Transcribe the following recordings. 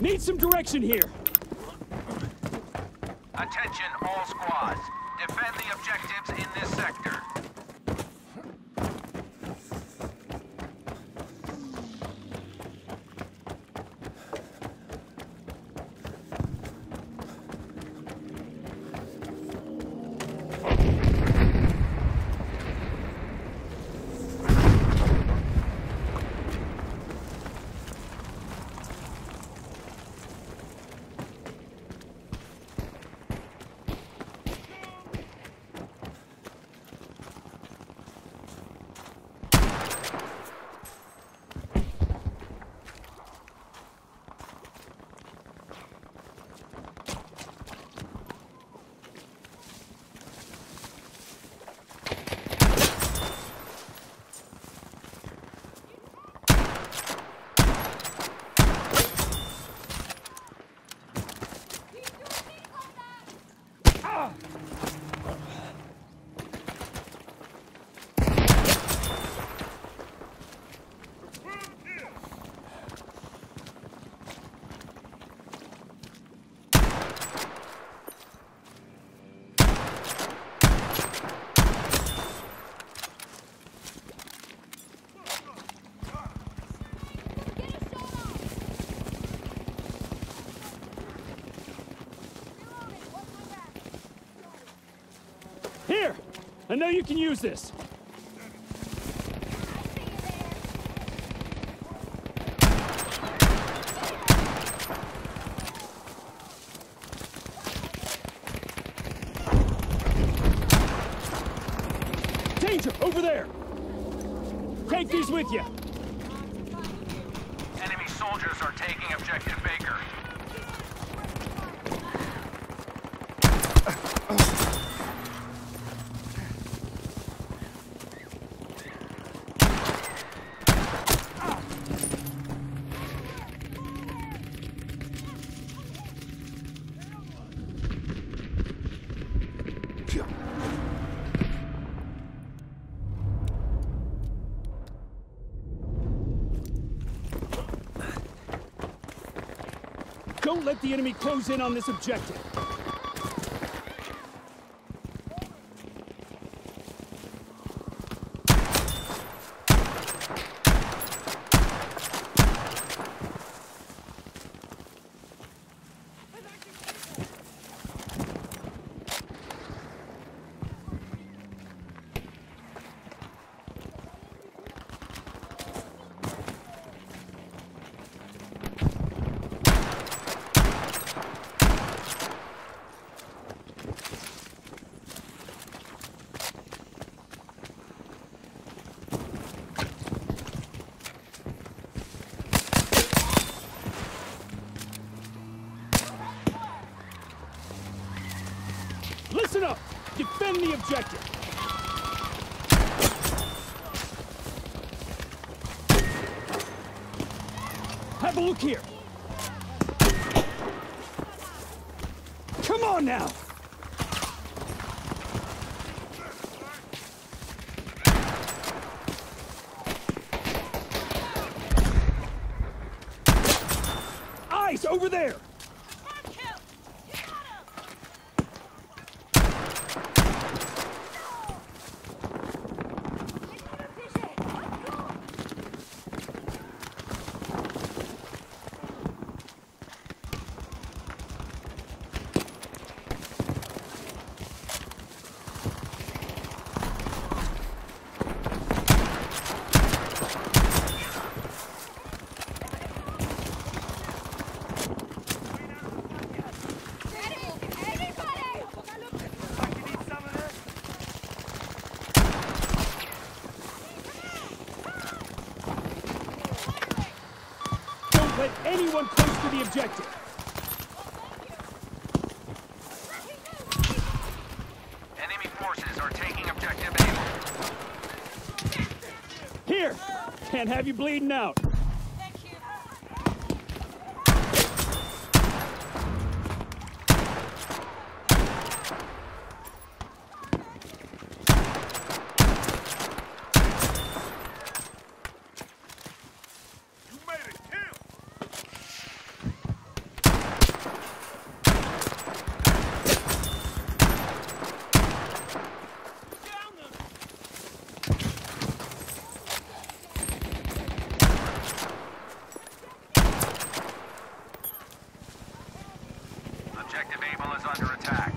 Need some direction here. Attention, all squads. Defend the objectives in this sector. I know you can use this. Danger, over there. Take these with you. Enemy soldiers are taking objective Baker. Don't let the enemy close in on this objective. Listen up! Defend the objective! Have a look here! Come on now! Eyes over there! Let anyone close to the objective. Enemy forces are taking objective A. Here! Can't have you bleeding out. Thank you. You made it! Objective Able is under attack.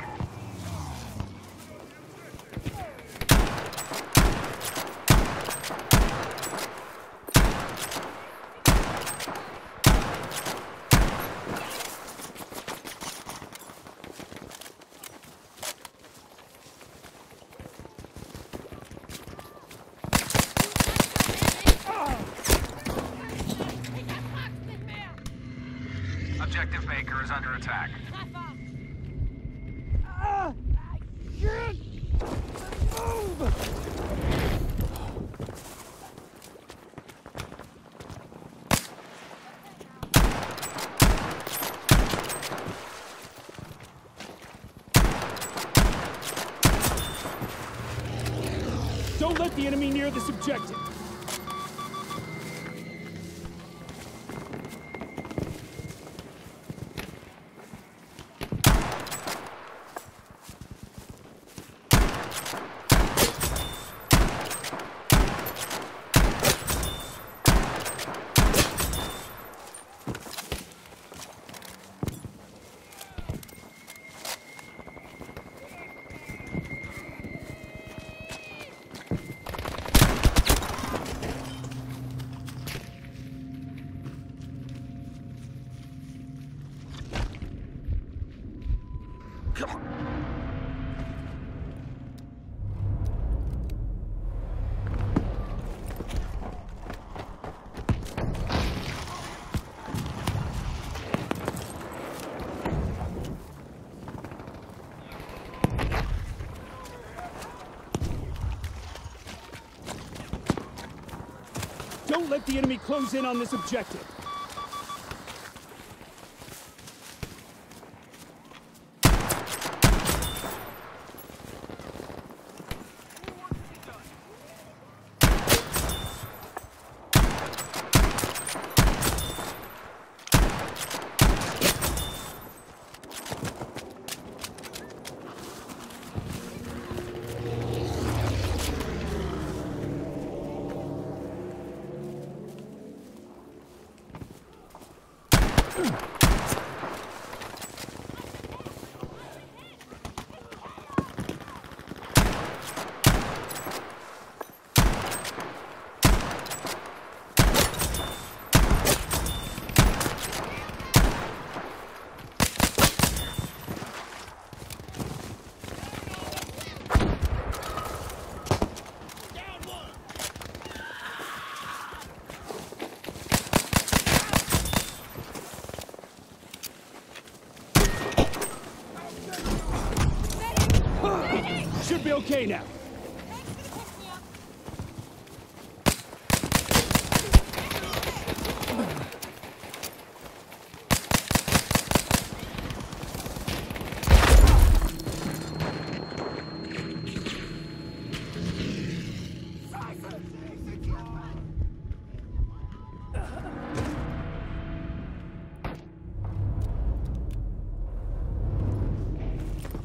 Objective Baker is under attack. Don't let the enemy near this objective. Don't let the enemy close in on this objective. Should be okay now.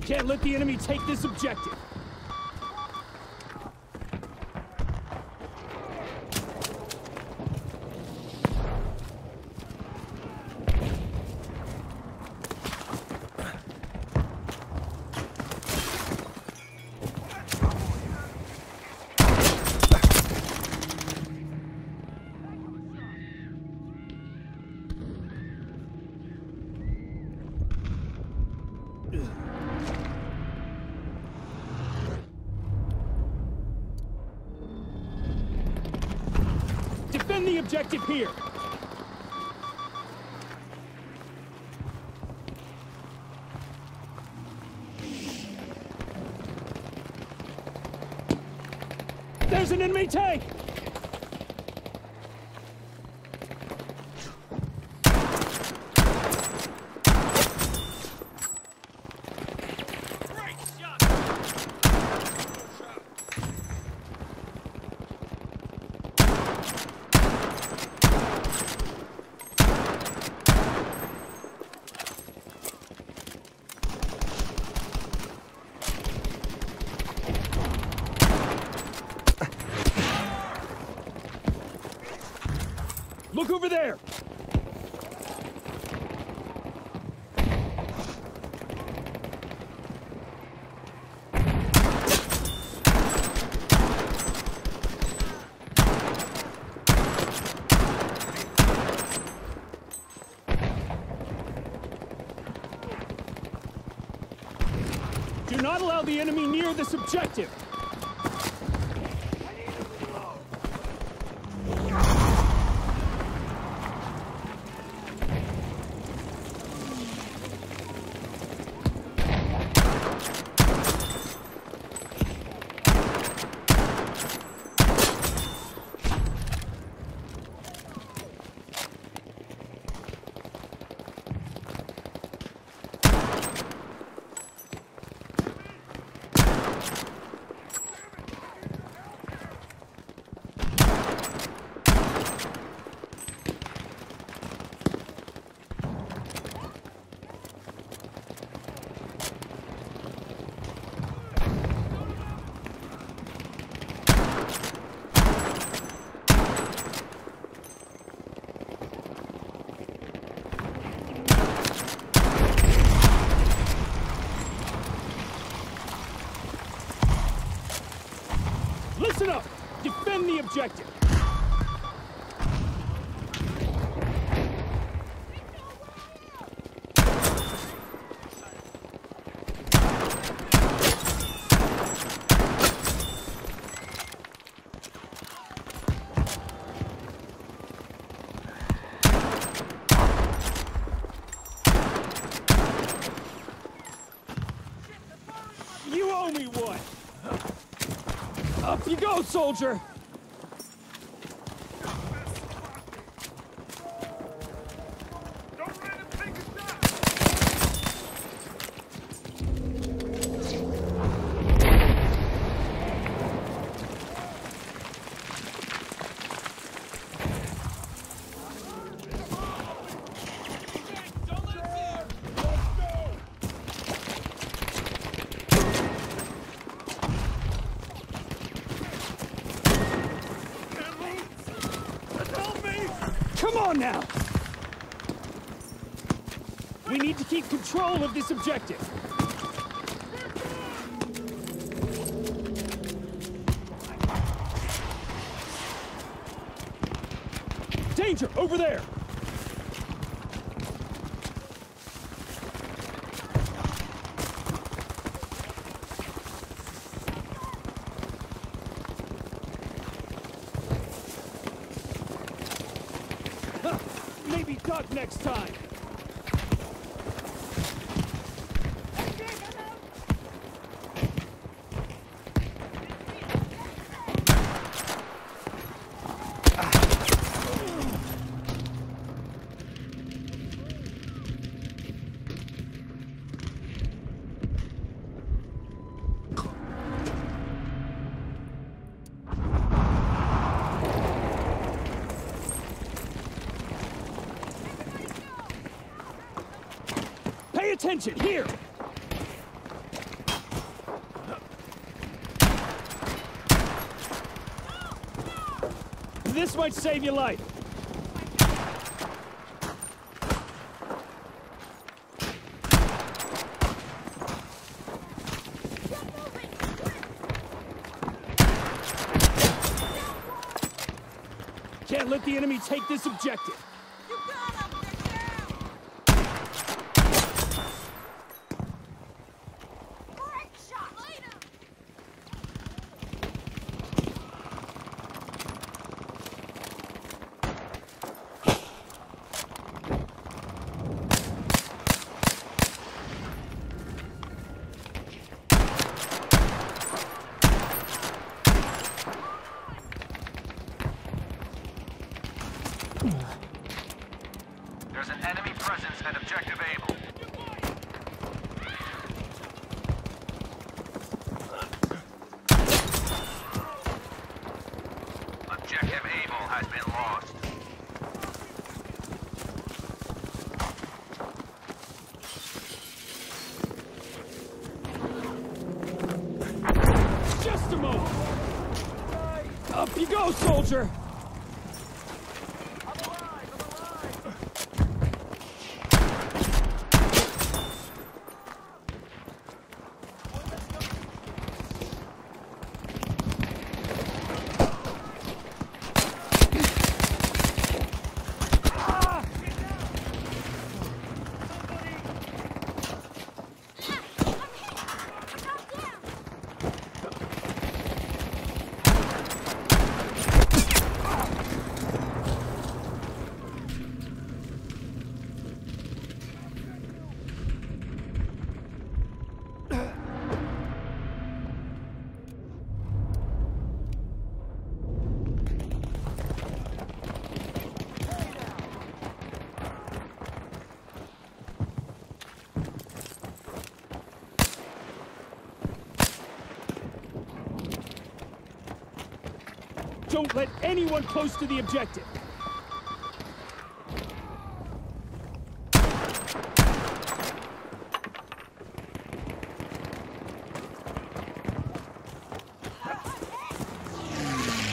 Can't let the enemy take this objective. Defend the objective here! There's an enemy tank! Look over there! not allow the enemy near this objective. Listen up! Defend the objective! You owe me one! Up you go, soldier! Now. We need to keep control of this objective. Danger over there. Maybe duck next time. Pay attention, here! No! This might save your life. Can't let the enemy take this objective. There's an enemy presence at objective Able. Objective Able has been lost. Just a moment. Up you go, soldier. Don't let anyone close to the objective.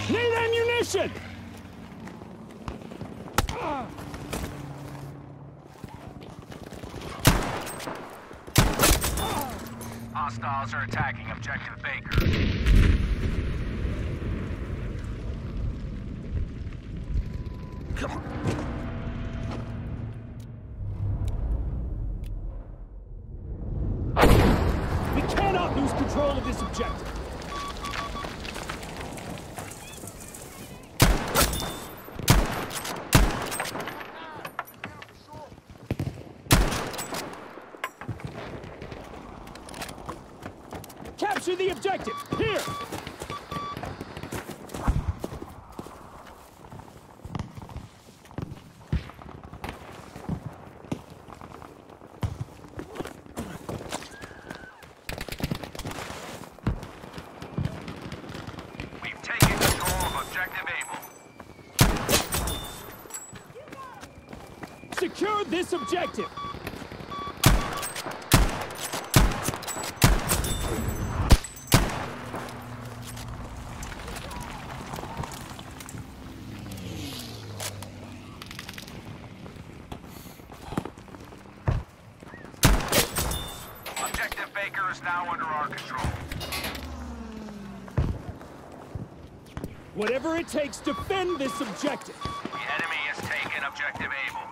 Need ammunition! Hostiles are attacking objective Baker. We cannot lose control of this objective. Capture the objective! Here! Secure this objective! Objective Baker is now under our control. Whatever it takes, defend this objective! The enemy has taken objective Able.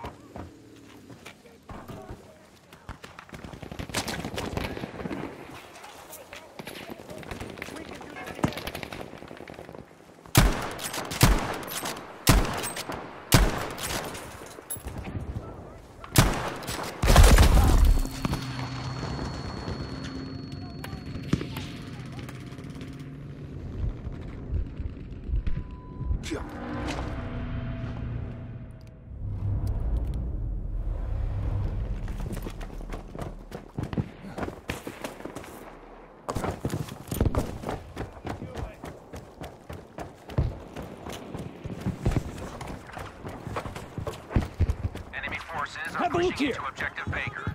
Have a look here. To objective Baker.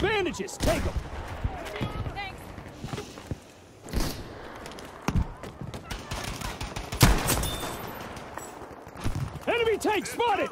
Bandages, take them. Thanks. Enemy tank spotted.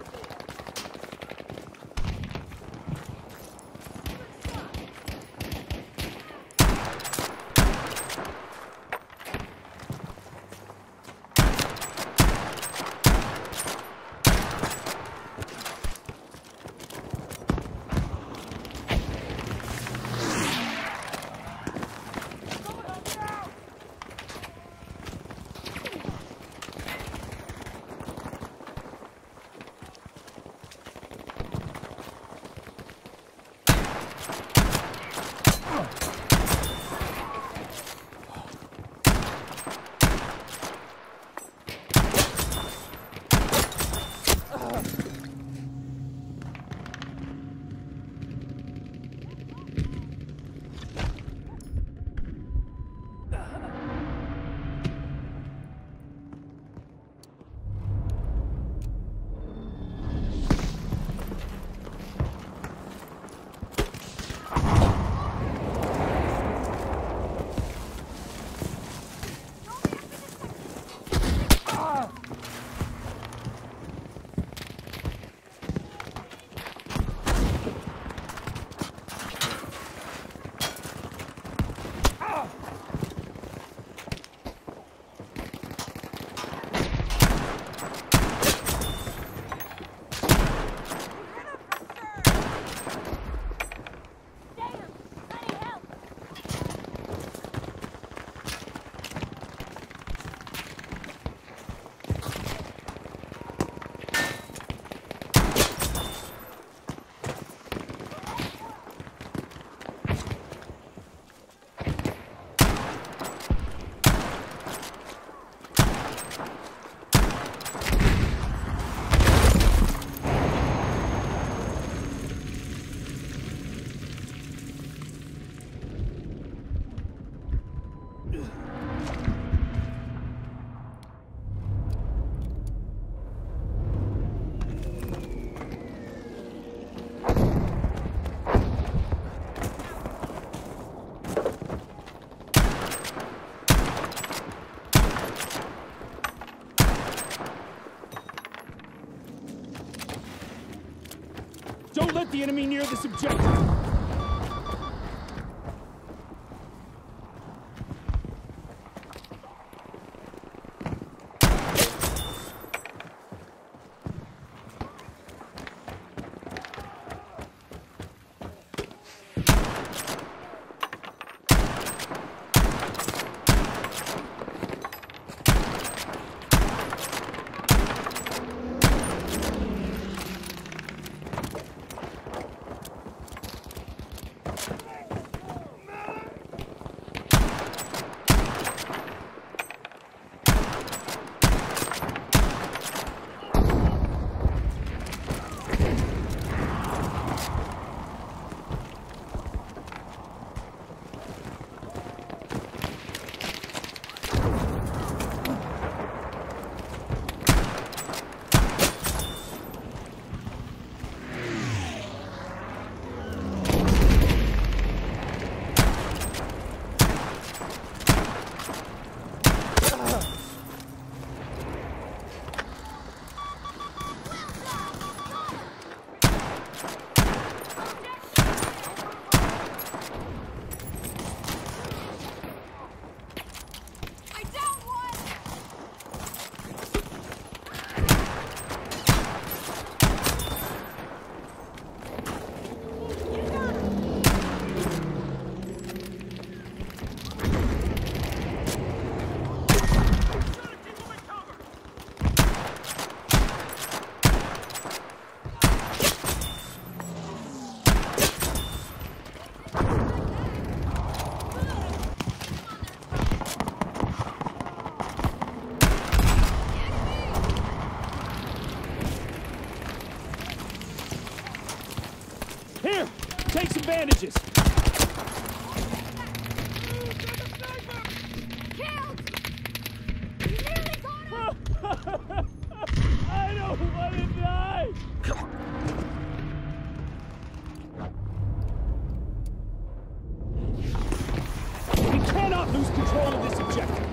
the enemy near this objective. Take some bandages. I don't want to die. Come on. We cannot lose control of this objective.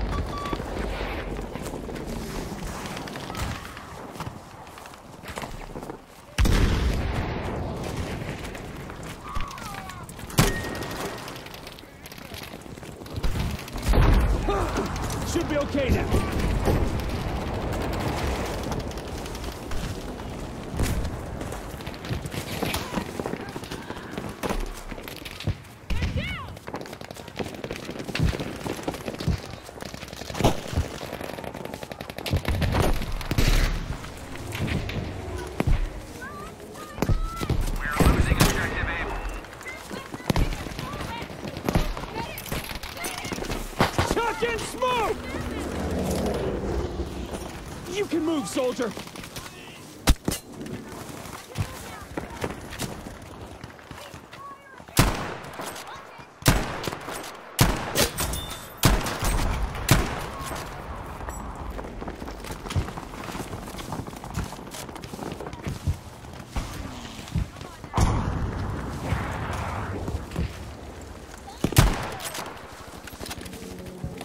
Should be okay now. Smoke! You can move, soldier!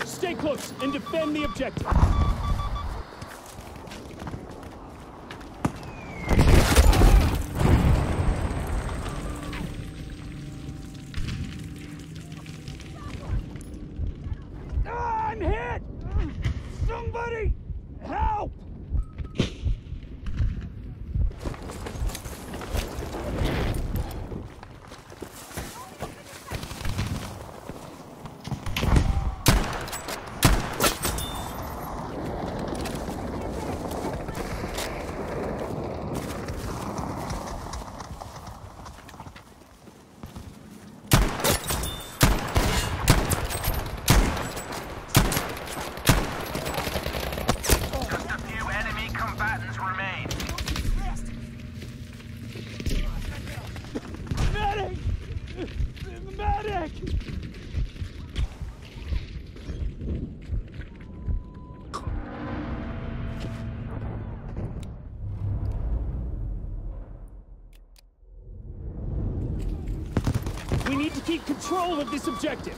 Stay close and defend the objective. I'm hit! Somebody help! We need to keep control of this objective.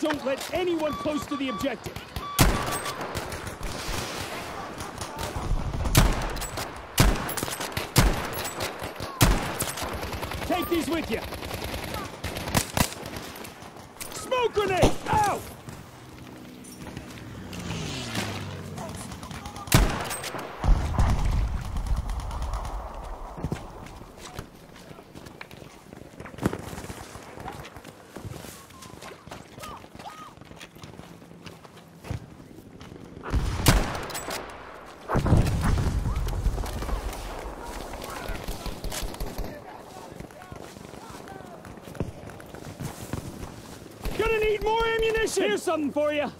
Don't let anyone close to the objective. Take these with you. Smoke grenade! Ow! More ammunition! Here's something for you!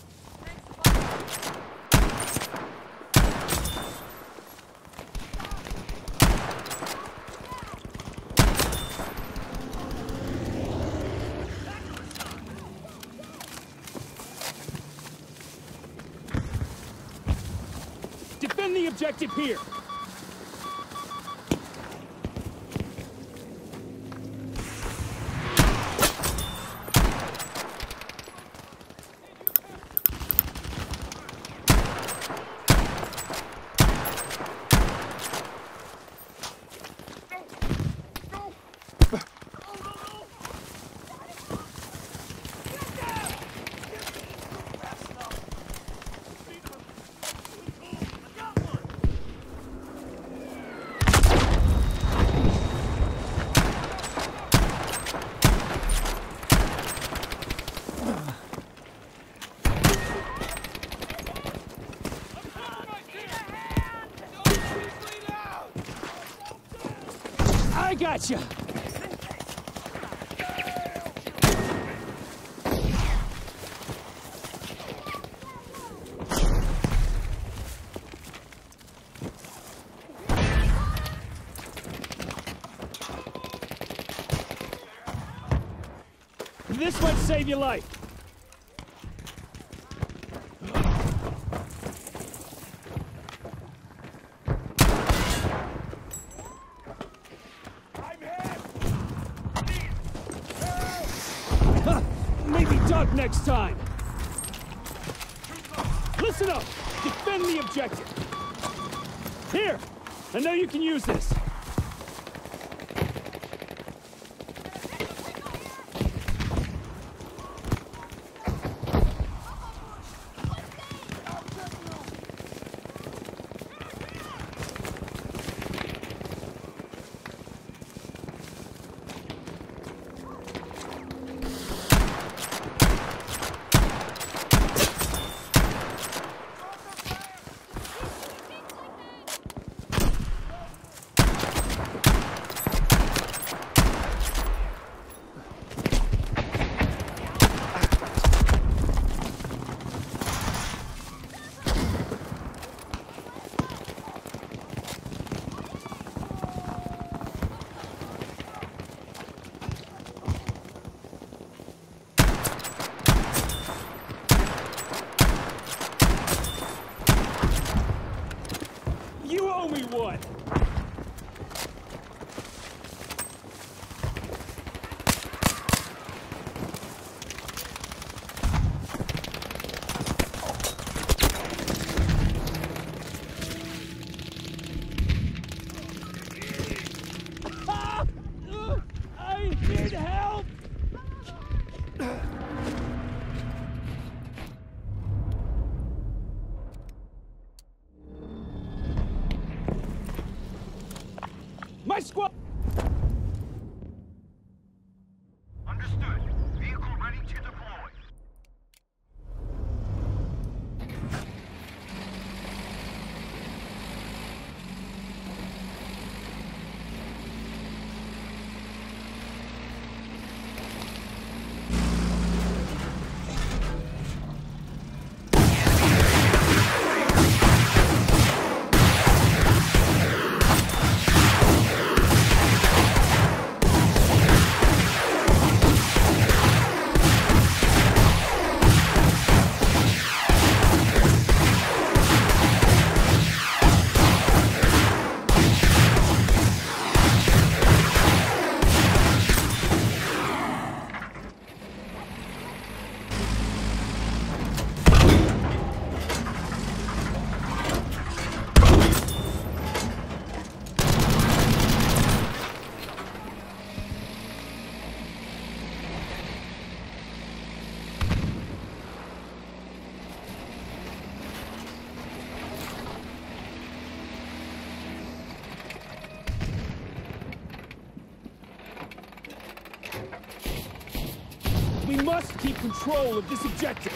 Defend the objective here! I gotcha! This might save your life! Next time. Listen up. Defend the objective. Here. I know you can use this. My squad! Understood. Vehicle ready to deploy. We must keep control of this objective.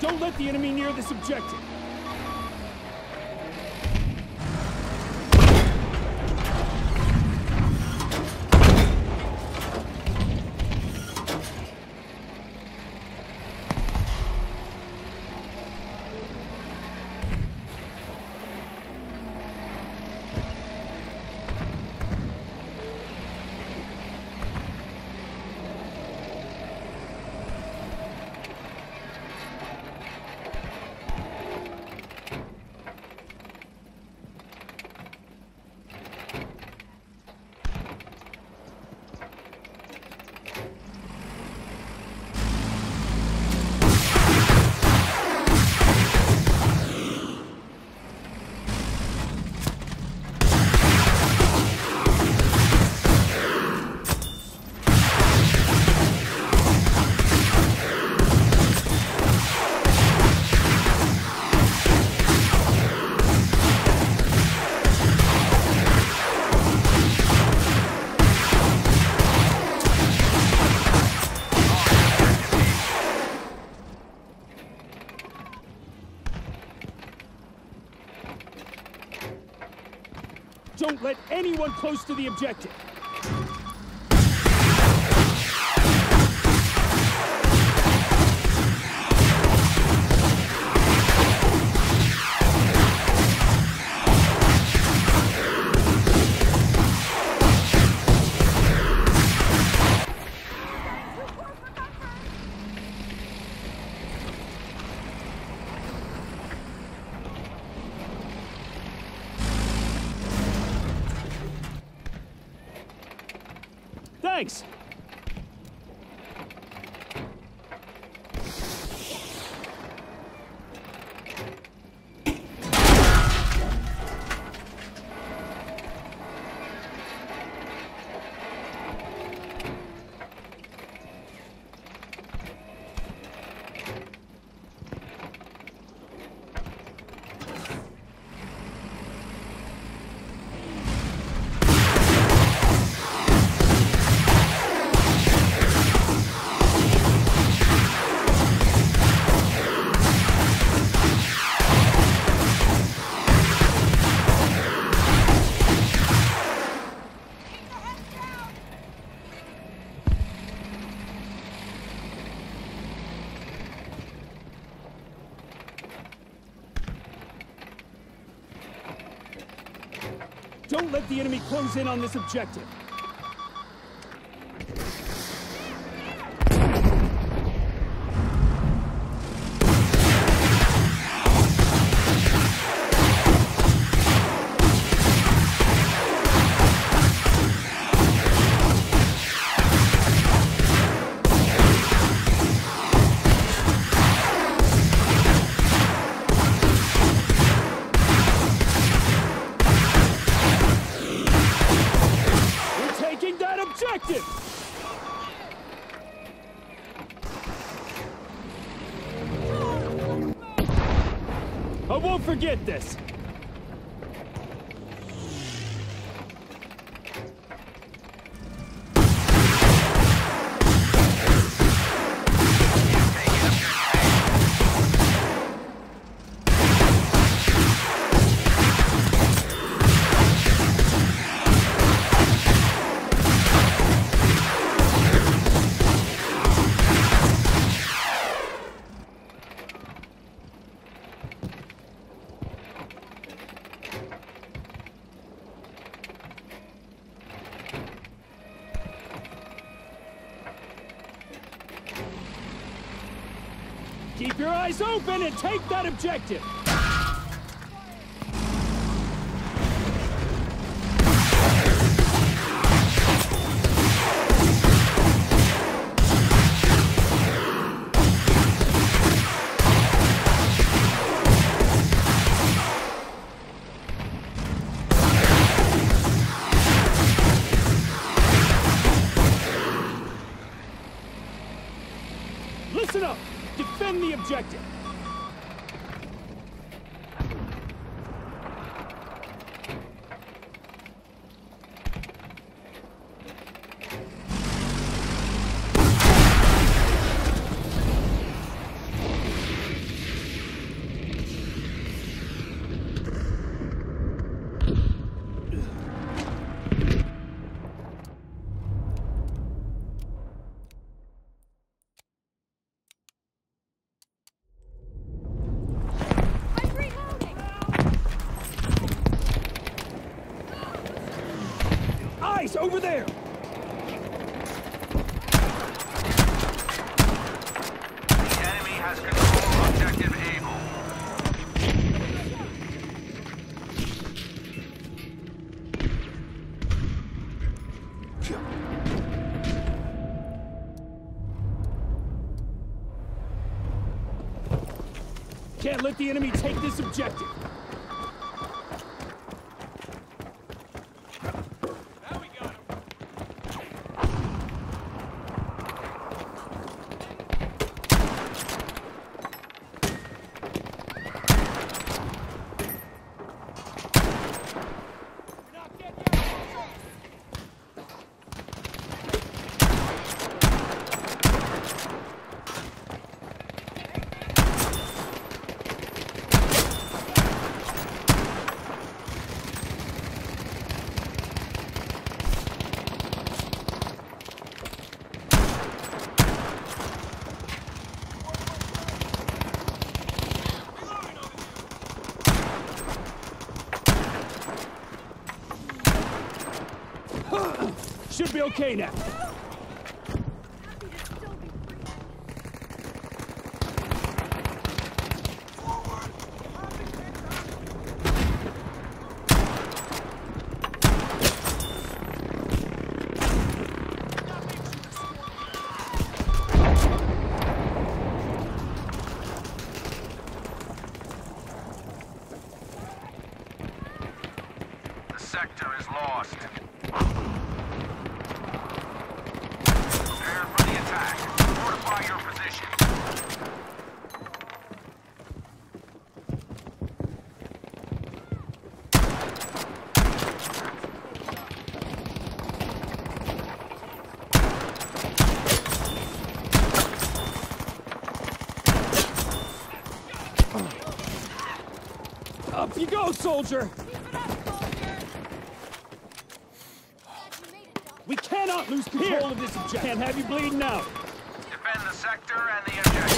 Don't let the enemy near this objective. Don't let anyone close to the objective. Thanks. Don't let the enemy close in on this objective. I won't forget this. Keep your eyes open and take that objective! Listen up! Defend the objective! Over there! The enemy has control of objective Able. Can't let the enemy take this objective. Should be okay now. The sector is lost. Up you go, soldier! Keep it up, soldier. We cannot lose control of this objective. Can't have you bleeding out. Defend the sector and the objective.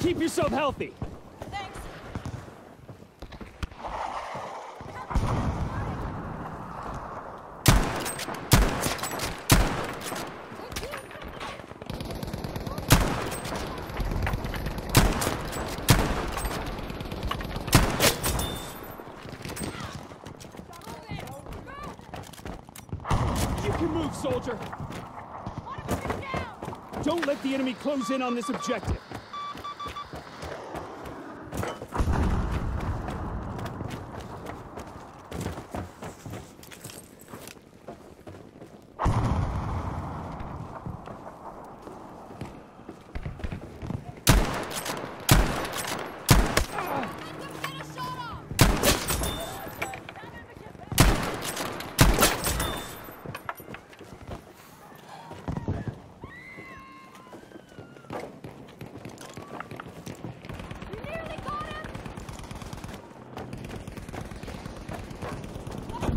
Keep yourself healthy. Thanks. You can move, soldier. Don't let the enemy close in on this objective.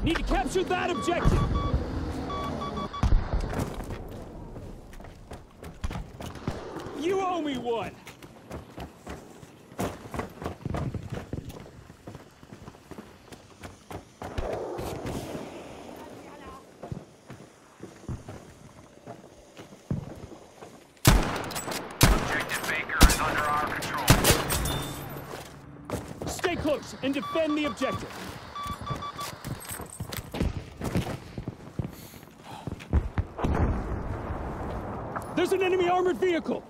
Need to capture that objective. You owe me one. And defend the objective. There's an enemy armored vehicle.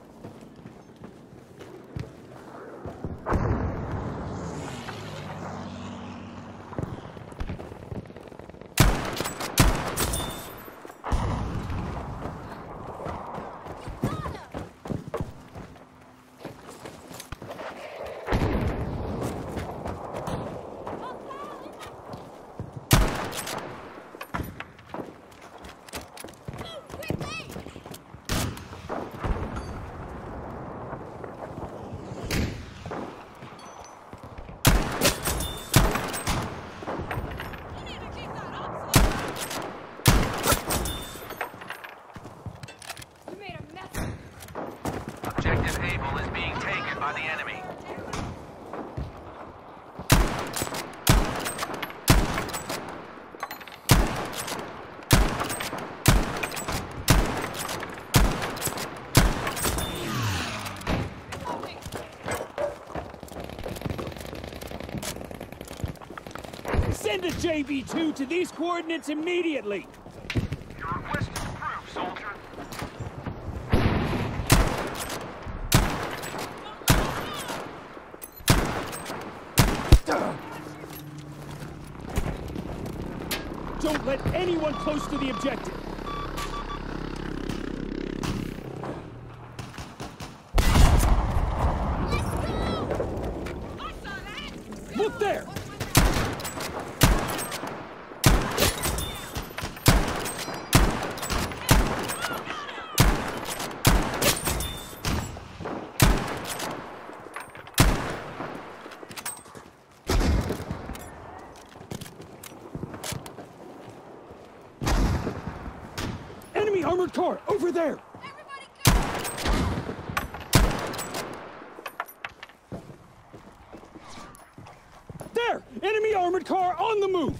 Send a JB-2 to these coordinates immediately! Your request is approved, soldier. Don't let anyone close to the objective! Armored car, over there! Everybody go! There! Enemy armored car on the move!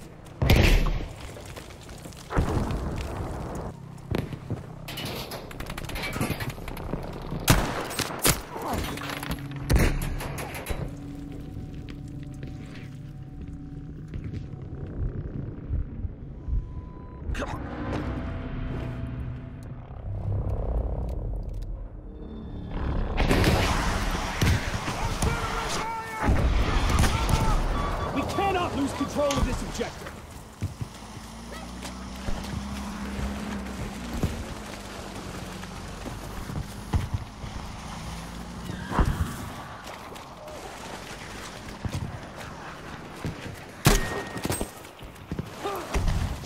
Lose control of this objective.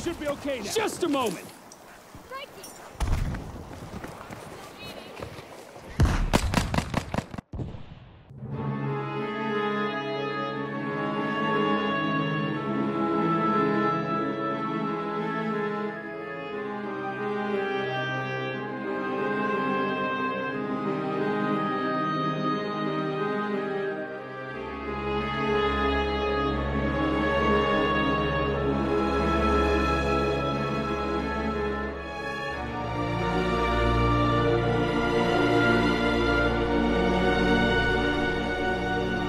Should be okay now. Just a moment.